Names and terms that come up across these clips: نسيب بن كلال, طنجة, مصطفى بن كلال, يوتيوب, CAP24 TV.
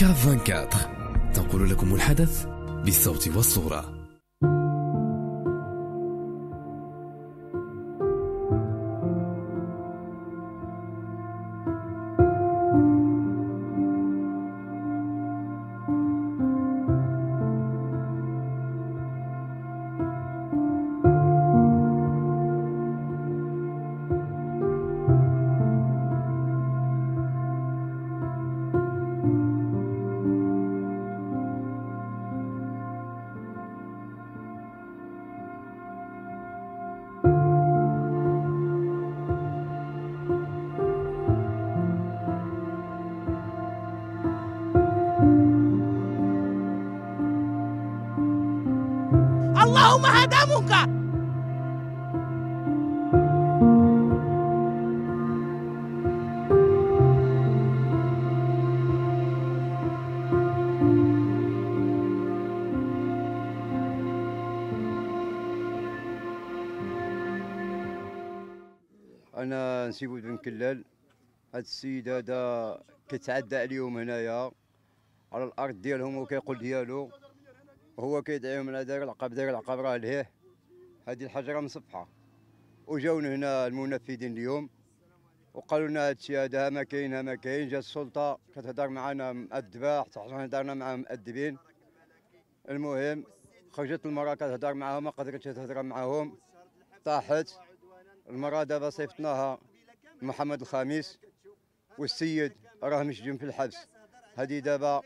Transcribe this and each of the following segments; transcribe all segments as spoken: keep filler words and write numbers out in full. كاب أربعة وعشرين تنقل لكم الحدث بالصوت والصورة. اللهم هذا منكر. أنا نسيب بن كلال، هاد السيد هذا كيتعدى عليهم هنايا على الأرض ديالهم وكيقول ديالو، هو كيدعيهم على داير العقاب داير العقاب راه لهيه، هذه الحجره مصفحه. وجاونا هنا المنفذين اليوم وقالوا لنا هذا الشيء هذا ما كاين ما كاين، جات السلطه كتهضر معنا مأدبه حتى حنا هضرنا مع مأدبين. المهم خرجت المراه كتهضر معاهم ما قدرتش تهضر معاهم، طاحت المراه. دابا صيفطناها محمد الخامس والسيد راه مسجون في الحبس، هذه دابا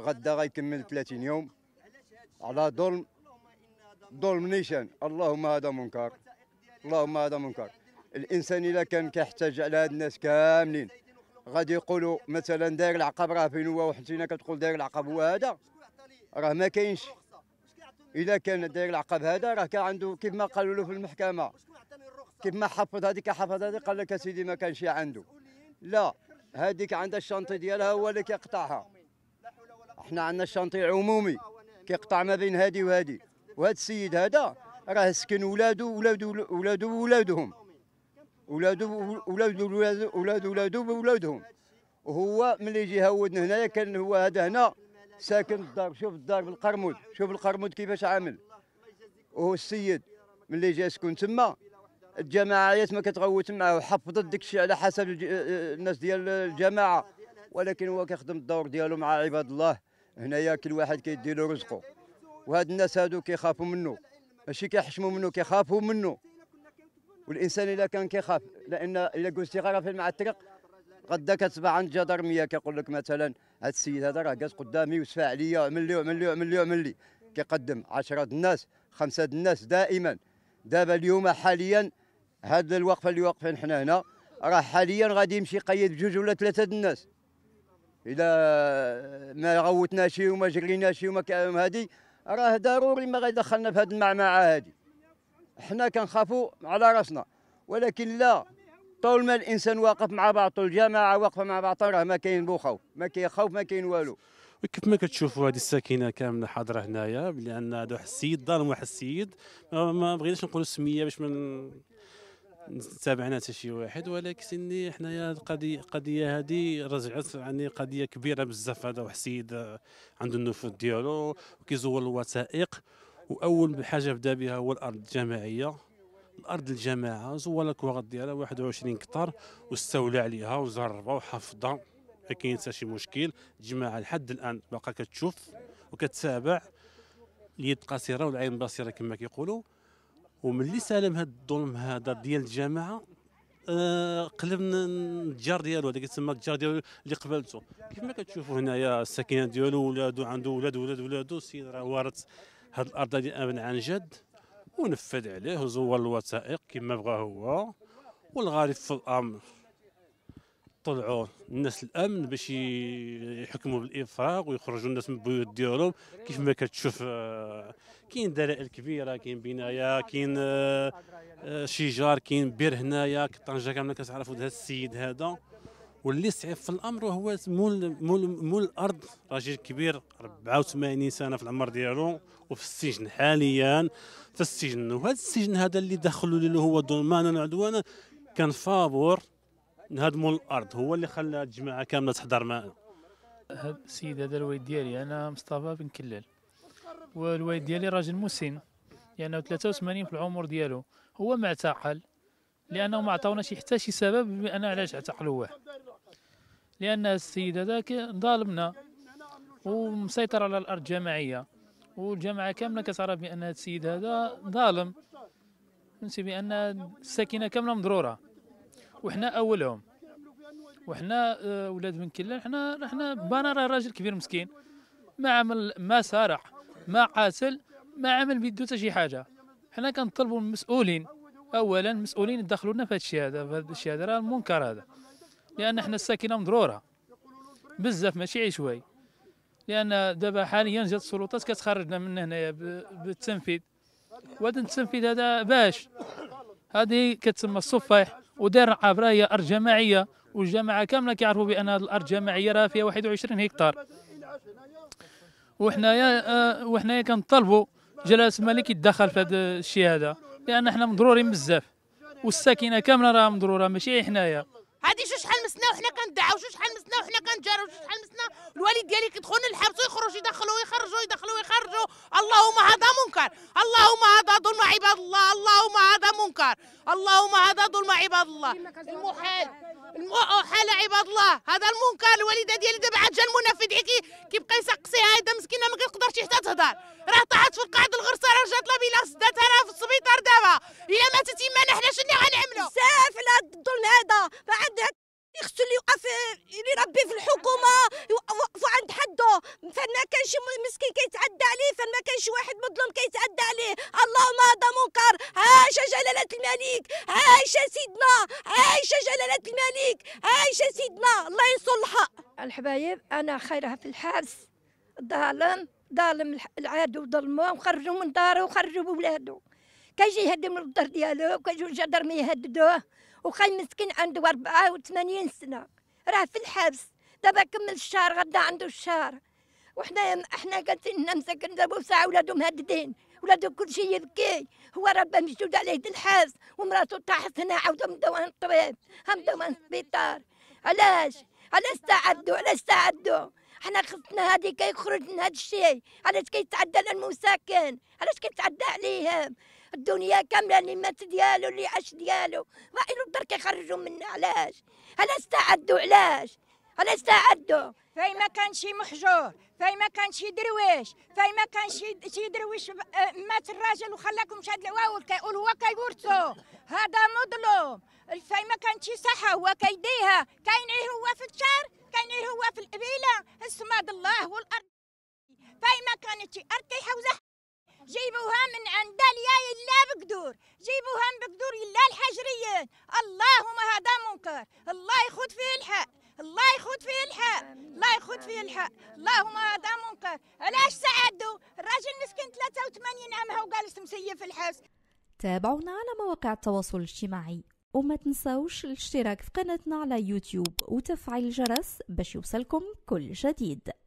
غدا غيكمل ثلاثين يوم على ظلم ظلم نيشان. اللهم هذا منكر، اللهم هذا منكر. الانسان الا كان كيحتاج على هاد الناس كاملين غادي يقولوا مثلا داير العقاب راه فين هو، وحنتينا كتقول داير العقاب هو هذا راه ما كاينش. الا كان داير العقاب هذا راه كان عنده كيف ما قالوا له في المحكمه، كيف ما حفظ هذيك حفظ هذيك، قال لك سيدي ما كانش عنده. لا، هذيك عندها الشنطي ديالها هو اللي كيقطعها، احنا عندنا الشنطي عمومي كيقطع ما بين هادي وهادي. وهذا السيد هذا راه سكن ولادو ولادو ولادو ولادهم ولادو ولادو ولادو ولادو ولادهم، وهو ملي يجي يهودنا هنايا كان هو هذا هنا ساكن الدار. شوف الدار بالقرمود، شوف القرمود كيفاش عامل. وهو السيد ملي جا يسكن تما الجماعات ما كتغوت معاه وحفظت داك الشيء على حسب الناس ديال الجماعه، ولكن هو كيخدم الدور ديالو مع عباد الله. هنايا كل واحد كيدير له رزقه، وهاد الناس هادو كيخافوا منه، ماشي كيحشموا منه، كيخافوا منه. والانسان الا كان كيخاف، لان الا قلتي غرفه مع الطريق غدا كتبع عند جدار مياه كيقول لك مثلا هاد السيد هذا راه جالس قدامي وسفى عليا وعمل لي وعمل لي وعمل لي وعمل لي، كيقدم عشرة د الناس خمسة د الناس دائما. دابا اليوم حاليا هاد الوقفه اللي واقفين حنا هنا راه حاليا غادي يمشي يقيد بجوج ولا ثلاثه د الناس. إذا ما غوتناش وما جريناش وما هادي راه ضروري ما غيدخلنا في هاد المعمعة هادي. حنا كنخافوا على راسنا، ولكن لا، طول ما الإنسان واقف مع بعضو، الجماعة واقفة مع بعضها راه ما كاين بو خوف، ما كاين خوف، ما كاين والو. كيف ما كتشوفوا هذه الساكنه كامله حاضره هنايا، لأن هذا واحد السيد ظالم، واحد السيد ما بغيناش نقولوا السميه باش ما تابعنا حتى شي واحد، ولكن حنايا القضيه القضيه هذه رجعت يعني قضيه كبيره بزاف. هذا واحد السيد عنده النفوذ ديالو وكيزور الوثائق، واول حاجه بدا بها هو الارض الجماعيه، الارض الجماعه زور الكواغط ديالها واحد وعشرين كتار واستولى عليها وزربها وحفظها، ما كاين حتى شي مشكل. الجماعه لحد الان باقا كتشوف وكتتابع، اليد قصيره والعين بصيره كما كيقولوا. وملي سالم هاد الظلم هذا ديال الجماعه آه قلبنا الجار ديالو، هذاك تسمى الجار ديالو اللي قبلته. كما كتشوفوا هنايا الساكنه ديالو ولادو، عنده ولاد ولاد ولادو. السيد راه وارث هاد الارض هذه ابن عن جد، ونفذ عليه وزور الوثائق كما بغا هو. والغريب في الامر طلعوا الناس الامن باش يحكموا بالافراغ ويخرجوا الناس من البيوت ديالهم. كيف ما كتشوف كاين دلائل كبيره، كاين بنايه، كاين شجار، كاين بير هنايا. طنجه كامله كتعرفوا هذا السيد هذا. واللي صعيب في الامر هو مول مول مول الارض، راجل كبير أربعة وثمانين سنه في العمر ديالو وفي السجن حاليا، في السجن. وهذا السجن هذا اللي دخلوا له هو ظلمانا وعدوانا، كان فابور هاد مول الارض هو اللي خلى الجماعه كامله تحضر معنا. هاد السيد هذا الوالد ديالي، انا مصطفى بن كلال، والوالد ديالي راجل مسن لانه يعني ثلاثة وثمانين في العمر ديالو. هو ما اعتقل لانه ما عطاوناش حتى شي سبب انا علاش اعتقلوه، لان السيد هذاك ظالمنا ومسيطر على الارض الجماعيه، والجماعه كامله كتعرف بان هذا السيد هذا ظالم، فهمتي بان الساكنه كامله مضروره وحنا اولهم. وحنا ولاد بن كلال حنا حنا بانا راه راجل كبير مسكين، ما عمل، ما سارح، ما قاتل، ما عمل بيدو حتى شي حاجه. حنا كنطلبوا من المسؤولين، اولا المسؤولين يدخلوا لنا في هذا الشيء هذا، في هذا الشيء هذا راه المنكر هذا، لان حنا الساكنه مضروره بزاف ماشي شوي، لان دابا حاليا جات السلطات كتخرجنا من هنايا بالتنفيذ، وهذا التنفيذ هذا باش هذه كتسمى الصفاح ودار رعاب، راه هي ارض جماعيه، والجماعه كامله كيعرفوا بان هذه الارض جماعيه راه فيها واحد وعشرين هكتار، وحنايا وحنايا كنطالبوا جلاله الملك يتدخل في هذا الشيء هذا، لان حنا مضرورين بزاف والساكنه كامله راه مضروره ماشي حنايا. هادي شو شحال مسنا وحنا كندعاو، شو شحال مسنا وحنا كنجارو، شو شحال مسنا الوالد ديالي كيدخلنا نحبسو، يخرج يدخلو يخرجو يدخلو يخرجو. اللهم هذا منكر، اللهم هذا ظلم عباد الله، اللهم هذا منكر، اللهم هذا ظلم عباد الله، المحال المحال عباد الله هذا المنكر. الوالده ديالي دابا عاد جا المنفذ كيبقى يسقسيها، هيدا مسكينه ما كتقدرش حتى تهضر، راه طاحت في القاعد الغرسه، راه جات لها بلا سداتها، راه في السبيطار دابا، الا ما تتيمانا حنا شنو اللي غنعملو؟ بزاف على هذا الظلم هذا، ما عندها خصو اللي يوقف اللي يربي في الحكومه يوقفوا عند حده، فما كاين شي مسكين كيتعدى عليه، فما كاين شي واحد مظلوم كيتعدى عليه. اللهم هذا منكر. عايشه جلاله الملك، عايشه سيدنا، عايشه جلاله الملك، عايشه سيدنا، الله يصلحها. الحبايب انا خيرها في الحبس، ظالم ظالم العدو ظلموه وخرجوه من داره وخرجوه بولادو، كيجي يهدم من الدار ديالو وكيجيو الجدرميه يهددوه، وخا مسكين عنده أربعة وثمانين سنه راه في الحبس، دابا كمل الشهر غدا عنده الشهر، وحنا حنا قالتين هنا مساكن دابا ساعه ولادو مهددين، ولادو كلشي يبكي، هو راه مشدود عليه د الحبس، ومراتو طاحت هنا عاودو مداوها للطبيب، ها مداوها للسبيطار. علاش؟ علاش تعدوا؟ علاش تعدوا؟ حنا خصنا هادي كيخرج من هاد الشيء، علاش كيتعدى على المساكن؟ علاش كيتعدى عليهم؟ الدنيا كامله اللي مات ديالو اللي عاش ديالو وايلو الدار كيخرجوا منها، علاش؟ علاش تعدوا؟ علاش؟ علاش تعدوا؟ فاي ما كان شي محجور، فاي ما كان شي درويش، فاي ما كان شي شي درويش مات الراجل وخلاكم شاد العواول كيقول هو كيورثو، هذا مظلوم. فاي ما كان شي صحه هو كيديها، كاين غير هو في الشهر، كاين غير هو في القبيله، الصماد الله والارض. فاي ما كانت شي ارتيحه وزحمه جيبوها من عند ليا يلا بقدور، جيبوها من بقدور يلا الحجريين. اللهم هذا منكر، الله ياخذ فيه الحق، الله ياخذ فيه الحق، الله ياخذ فيه الحق، اللهم هذا منكر. علاش تعدوا؟ الراجل مسكين ثلاثة وثمانين عام هو جالس مسيب في الحبس. تابعونا على مواقع التواصل الاجتماعي، وما تنساوش الاشتراك في قناتنا على يوتيوب وتفعيل الجرس باش يوصلكم كل جديد.